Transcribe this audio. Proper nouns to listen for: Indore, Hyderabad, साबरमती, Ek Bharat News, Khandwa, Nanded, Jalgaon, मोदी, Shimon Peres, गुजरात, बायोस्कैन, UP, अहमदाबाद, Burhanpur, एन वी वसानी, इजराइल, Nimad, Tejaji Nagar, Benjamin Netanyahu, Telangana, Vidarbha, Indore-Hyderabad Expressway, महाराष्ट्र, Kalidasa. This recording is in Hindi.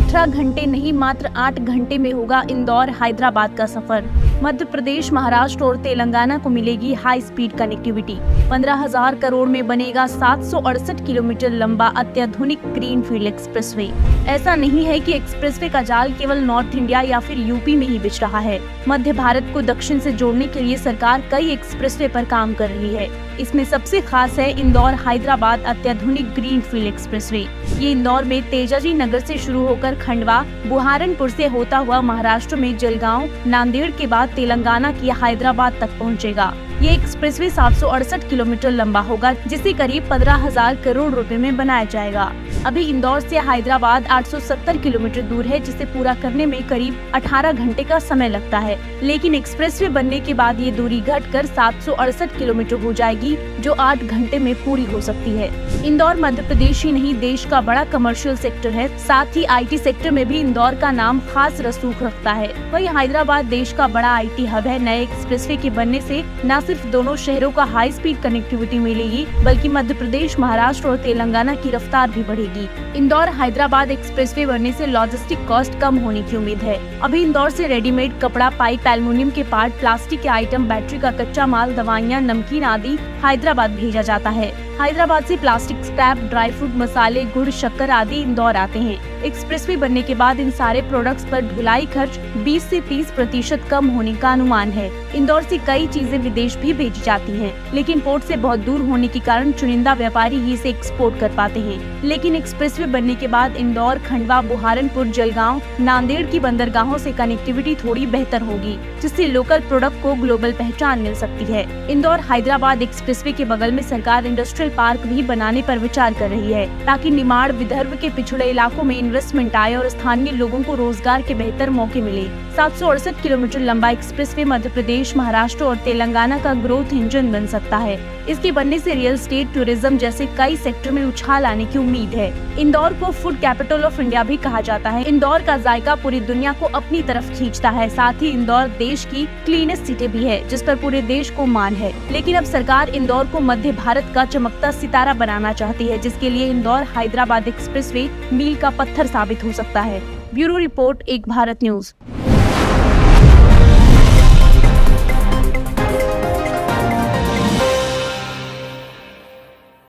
18 घंटे नहीं मात्र 8 घंटे में होगा इंदौर हैदराबाद का सफर। मध्य प्रदेश, महाराष्ट्र और तेलंगाना को मिलेगी हाई स्पीड कनेक्टिविटी। 15,000 करोड़ में बनेगा 768 किलोमीटर लंबा अत्याधुनिक ग्रीनफील्ड एक्सप्रेसवे। ऐसा नहीं है कि एक्सप्रेसवे का जाल केवल नॉर्थ इंडिया या फिर यूपी में ही बिछ रहा है। मध्य भारत को दक्षिण से जोड़ने के लिए सरकार कई एक्सप्रेसवे पर काम कर रही है। इसमें सबसे खास है इंदौर हैदराबाद अत्याधुनिक ग्रीनफील्ड एक्सप्रेसवे। ये इंदौर में तेजाजी नगर से शुरू होकर खंडवा, बुरहानपुर से होता हुआ महाराष्ट्र में जलगांव, नांदेड़ के बाद तेलंगाना की हैदराबाद तक पहुंचेगा। ये एक्सप्रेसवे 768 किलोमीटर लंबा होगा, जिसे करीब 15,000 करोड़ रुपए में बनाया जाएगा। अभी इंदौर से हैदराबाद 870 किलोमीटर दूर है, जिसे पूरा करने में करीब 18 घंटे का समय लगता है, लेकिन एक्सप्रेसवे बनने के बाद ये दूरी घटकर 768 किलोमीटर हो जाएगी, जो 8 घंटे में पूरी हो सकती है। इंदौर मध्य प्रदेश ही नहीं देश का बड़ा कमर्शियल सेक्टर है, साथ ही IT सेक्टर में भी इंदौर का नाम खास रसूख रखता है। वही हैदराबाद देश का बड़ा IT हब है। नए एक्सप्रेसवे के बनने से न सिर्फ दोनों शहरों का हाई स्पीड कनेक्टिविटी मिलेगी, बल्कि मध्य प्रदेश, महाराष्ट्र और तेलंगाना की रफ्तार भी बढ़ेगी। इंदौर हैदराबाद एक्सप्रेसवे बनने से लॉजिस्टिक कॉस्ट कम होने की उम्मीद है। अभी इंदौर से रेडीमेड कपड़ा, पाइप, एल्युमिनियम के पार्ट, प्लास्टिक के आइटम, बैटरी का कच्चा माल, दवाइयाँ, नमकीन आदि हैदराबाद भेजा जाता है। हैदराबाद से प्लास्टिक स्क्रैप, ड्राई फ्रूट, मसाले, गुड़, शक्कर आदि इंदौर आते हैं। एक्सप्रेसवे बनने के बाद इन सारे प्रोडक्ट्स पर ढुलाई खर्च 20 से 30% कम होने का अनुमान है। इंदौर से कई चीजें विदेश भी भेजी जाती हैं, लेकिन पोर्ट से बहुत दूर होने के कारण चुनिंदा व्यापारी ही इसे एक्सपोर्ट कर पाते हैं। लेकिन एक्सप्रेसवे बनने के बाद इंदौर, खंडवा, बुरहानपुर, जलगांव, नांदेड़ की बंदरगाहों से कनेक्टिविटी थोड़ी बेहतर होगी, जिससे लोकल प्रोडक्ट को ग्लोबल पहचान मिल सकती है। इंदौर हैदराबाद एक्सप्रेसवे के बगल में सरकार इंडस्ट्रियल पार्क भी बनाने पर विचार कर रही है, ताकि निमाड़, विदर्भ के पिछड़े इलाकों में इन्वेस्टमेंट आए और स्थानीय लोगों को रोजगार के बेहतर मौके मिले। 768 किलोमीटर लंबा एक्सप्रेसवे मध्य प्रदेश, महाराष्ट्र और तेलंगाना का ग्रोथ इंजन बन सकता है। इसके बनने से रियल स्टेट, टूरिज्म जैसे कई सेक्टर में उछाल आने की उम्मीद है। इंदौर को फूड कैपिटल ऑफ इंडिया भी कहा जाता है। इंदौर का जायका पूरी दुनिया को अपनी तरफ खींचता है। साथ ही इंदौर देश की क्लीनेस्ट सिटी भी है, जिस पर पूरे देश को मान है। लेकिन अब सरकार इंदौर को मध्य भारत का चमकता सितारा बनाना चाहती है, जिसके लिए इंदौर हैदराबाद एक्सप्रेसवे मील का पत्थर साबित हो सकता है। ब्यूरो रिपोर्ट, एक भारत न्यूज।